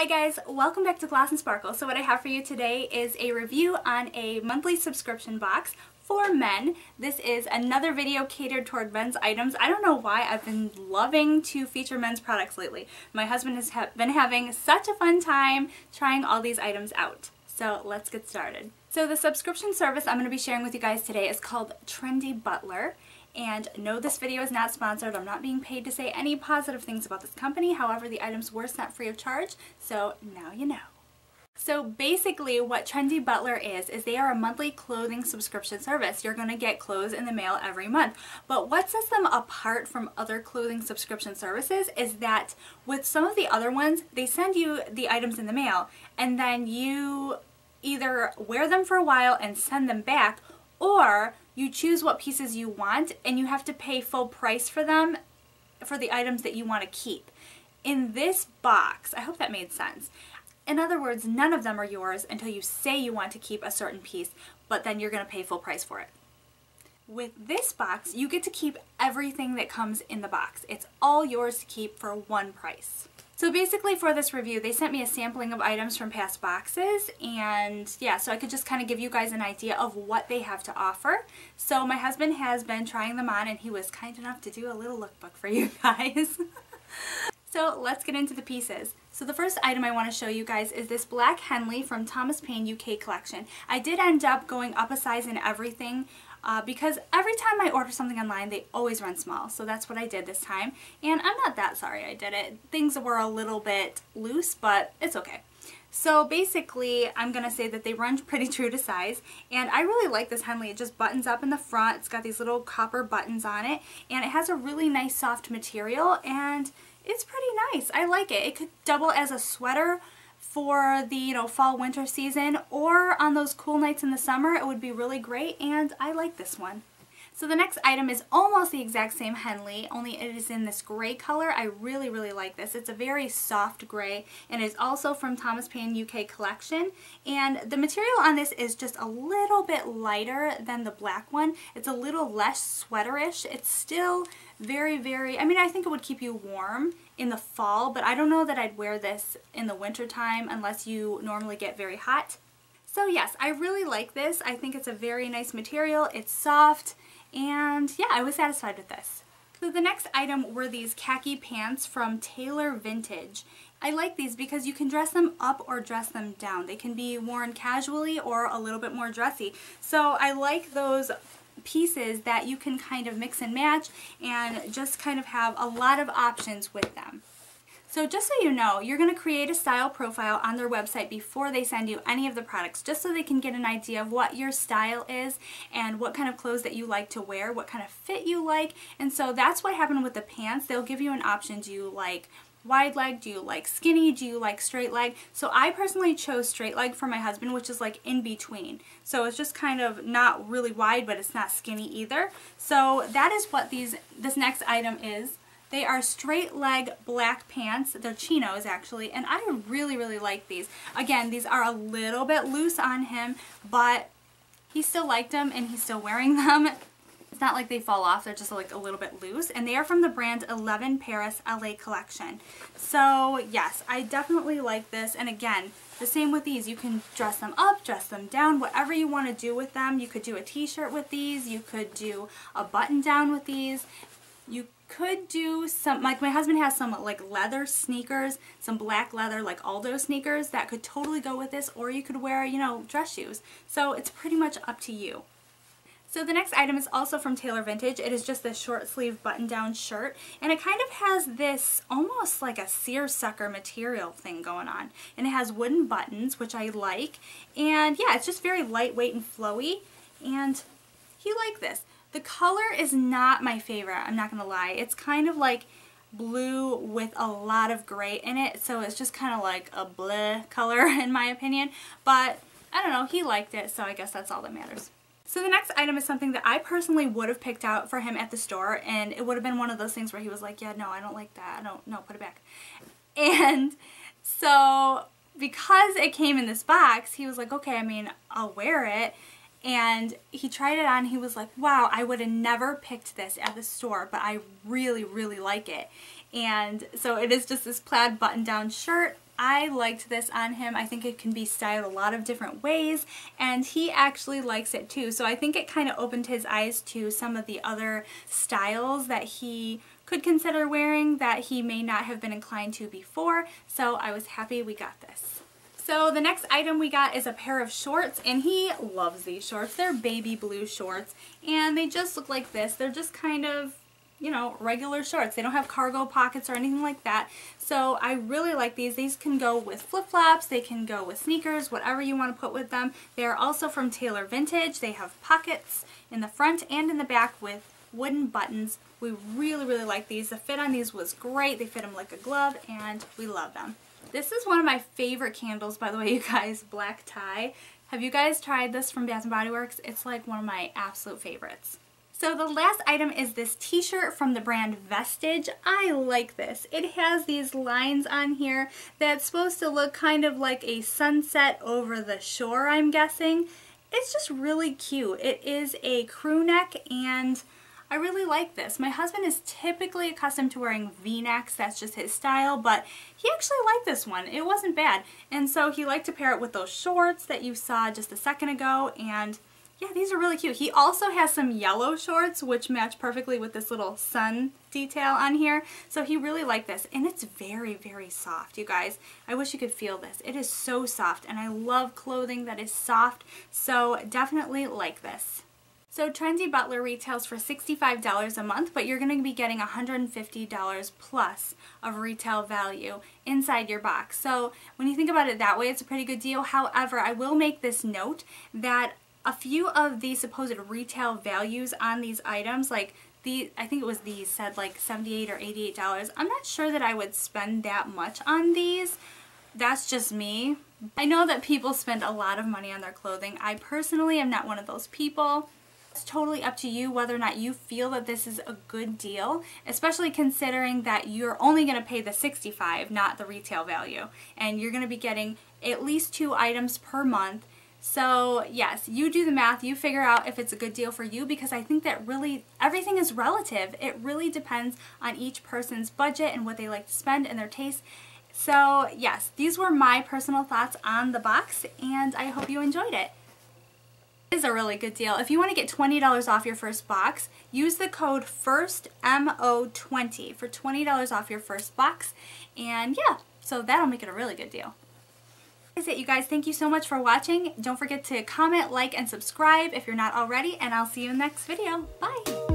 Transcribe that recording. Hi guys, welcome back to Gloss and Sparkle. So what I have for you today is a review on a monthly subscription box for men. This is another video catered toward men's items. I don't know why I've been loving to feature men's products lately. My husband has been having such a fun time trying all these items out. So let's get started. So the subscription service I'm going to be sharing with you guys today is called Trendy Butler. And no, this video is not sponsored. I'm not being paid to say any positive things about this company. However, the items were sent free of charge, so now you know. So basically what Trendy Butler is they are a monthly clothing subscription service. You're going to get clothes in the mail every month. But what sets them apart from other clothing subscription services is that with some of the other ones, they send you the items in the mail and then you either wear them for a while and send them back, or you choose what pieces you want and you have to pay full price for them, for the items that you want to keep. In this box, I hope that made sense. In other words, none of them are yours until you say you want to keep a certain piece, but then you're going to pay full price for it. With this box, you get to keep everything that comes in the box. It's all yours to keep for one price. So basically for this review, they sent me a sampling of items from past boxes, and yeah, so I could just kind of give you guys an idea of what they have to offer. So my husband has been trying them on and he was kind enough to do a little lookbook for you guys. So let's get into the pieces. So the first item I want to show you guys is this black Henley from Thomas Paine UK Collection. I did end up going up a size in everything because every time I order something online, they always run small. So that's what I did this time. And I'm not that sorry I did it. Things were a little bit loose, but it's okay. So basically, I'm going to say that they run pretty true to size. And I really like this Henley. It just buttons up in the front. It's got these little copper buttons on it. And it has a really nice soft material. And it's pretty nice. I like it. It could double as a sweater for the, you know, fall-winter season, or on those cool nights in the summer. It would be really great, and I like this one. So the next item is almost the exact same Henley, only it is in this gray color. I really, really like this. It's a very soft gray, and it's also from Thomas Paine UK Collection. And the material on this is just a little bit lighter than the black one. It's a little less sweaterish. It's still very, very, I mean, I think it would keep you warm in the fall, but I don't know that I'd wear this in the winter time unless you normally get very hot. So yes, I really like this. I think it's a very nice material. It's soft. And yeah, I was satisfied with this. So the next item were these khaki pants from Taylor Vintage. I like these because you can dress them up or dress them down. They can be worn casually or a little bit more dressy. So I like those pieces that you can kind of mix and match and just kind of have a lot of options with them. So just so you know, you're going to create a style profile on their website before they send you any of the products, just so they can get an idea of what your style is and what kind of clothes that you like to wear, what kind of fit you like. And so that's what happened with the pants. They'll give you an option. Do you like wide leg? Do you like skinny? Do you like straight leg? So I personally chose straight leg for my husband, which is like in between. So it's just kind of not really wide, but it's not skinny either. So that is what this next item is. They are straight leg black pants. They're chinos actually, and I really, really like these. Again, these are a little bit loose on him, but he still liked them and he's still wearing them. It's not like they fall off, they're just like a little bit loose, and they are from the brand 11 Paris LA collection. So yes, I definitely like this, and again, the same with these. You can dress them up, dress them down, whatever you want to do with them. You could do a t-shirt with these, you could do a button down with these, you could do some, like my husband has some like leather sneakers, some black leather like Aldo sneakers that could totally go with this, or you could wear, you know, dress shoes. So it's pretty much up to you. So the next item is also from Taylor Vintage. It is just this short sleeve button down shirt, and it kind of has this almost like a seersucker material thing going on, and it has wooden buttons, which I like. And yeah, it's just very lightweight and flowy, and he liked this. The color is not my favorite, I'm not going to lie. It's kind of like blue with a lot of gray in it, so it's just kind of like a bleh color in my opinion. But I don't know, he liked it, so I guess that's all that matters. So the next item is something that I personally would have picked out for him at the store, and it would have been one of those things where he was like, yeah, no, I don't like that. I don't, no, put it back. And so because it came in this box, he was like, okay, I mean, I'll wear it. And he tried it on, he was like, wow, I would have never picked this at the store, but I really, really like it. And so it is just this plaid button-down shirt. I liked this on him. I think it can be styled a lot of different ways, and he actually likes it too. So I think it kind of opened his eyes to some of the other styles that he could consider wearing that he may not have been inclined to before. So I was happy we got this. So the next item we got is a pair of shorts, and he loves these shorts. They're baby blue shorts, and they just look like this. They're just kind of, you know, regular shorts. They don't have cargo pockets or anything like that. So I really like these. These can go with flip-flops, they can go with sneakers, whatever you want to put with them. They are also from Taylor Vintage. They have pockets in the front and in the back with wooden buttons. We really like these. The fit on these was great. They fit them like a glove, and we love them. This is one of my favorite candles, by the way, you guys, Black Tie. Have you guys tried this from Bath and Body Works? It's like one of my absolute favorites. So the last item is this t-shirt from the brand Vestige. I like this. It has these lines on here that's supposed to look kind of like a sunset over the shore, I'm guessing. It's just really cute. It is a crew neck, and I really like this. My husband is typically accustomed to wearing V-necks, that's just his style, but he actually liked this one. It wasn't bad. And so he liked to pair it with those shorts that you saw just a second ago, and yeah, these are really cute. He also has some yellow shorts which match perfectly with this little sun detail on here. So he really liked this, and it's very soft, you guys. I wish you could feel this. It is so soft, and I love clothing that is soft, so definitely like this. So Trendy Butler retails for $65 a month, but you're going to be getting $150 plus of retail value inside your box. So when you think about it that way, it's a pretty good deal. However, I will make this note that a few of the supposed retail values on these items, like the, I think it was these, said like $78 or $88. I'm not sure that I would spend that much on these. That's just me. I know that people spend a lot of money on their clothing. I personally am not one of those people. It's totally up to you whether or not you feel that this is a good deal, especially considering that you're only going to pay the $65, not the retail value, and you're going to be getting at least 2 items per month. So yes, you do the math, you figure out if it's a good deal for you, because I think that really everything is relative. It really depends on each person's budget and what they like to spend and their taste. So yes, these were my personal thoughts on the box, and I hope you enjoyed it. This is a really good deal. If you want to get $20 off your first box, use the code FIRSTMO20 for $20 off your first box, and yeah, so that'll make it a really good deal. That's it, you guys. Thank you so much for watching. Don't forget to comment, like, and subscribe if you're not already, and I'll see you in the next video. Bye!